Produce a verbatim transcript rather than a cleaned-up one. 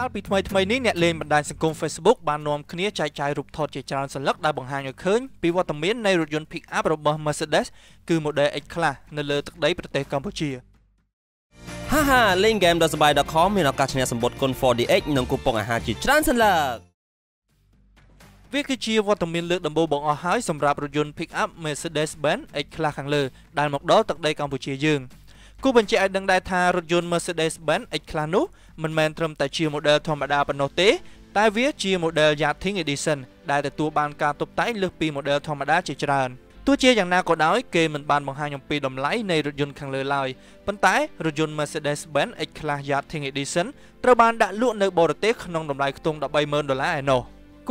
កាលពីថ្មីថ្មីនេះអ្នកលេងបណ្ដាញសង្គម Facebook បាននាំគ្នាចែកចាយរូបថតជាច្រើនសន្លឹកដែលបង្ហាញឲ្យឃើញពីវត្តមាននៃរថយន្ត Pickup របស់ Mercedes គឺ Model X Class នៅលើទឹកដីប្រទេសកម្ពុជាហាហាលេង game ដសបាយ ដត com មានឱកាសឈ្នះសម្បត្តិគុណ four D X និងគូប៉ុងអាហារជាច្រើនសន្លឹកវាគឺជាវត្តមានលើកដំបូងបង្អស់ហើយសម្រាប់រថយន្ត Pickup Mercedes-Benz X Class ខាងលើដែលមកដល់ទឹកដីកម្ពុជាយើងគូបញ្ជាក់ឲ្យដឹងដែរថារថយន្ត Mercedes-Benz X Class នោះមិនមែនត្រឹមតែជា model ធម្មតាប៉ុណ្ណោះទេតែវាជា model Yachting Edition ដែលទទួលបានការតុបតែងលើសពី model ធម្មតាជាច្រើនទោះជាយ៉ាងណាក៏ដោយគេមិនបានបង្ហាញអំពីតម្លៃនៃរថយន្តខាងលើឡើយប៉ុន្តែរថយន្ត Mercedes-Benz X Class Yachting Edition ត្រូវបានដាក់លក់នៅបរទេសក្នុងតម្លៃខ្ទង់ thirty thousand dollars ឯណោះគ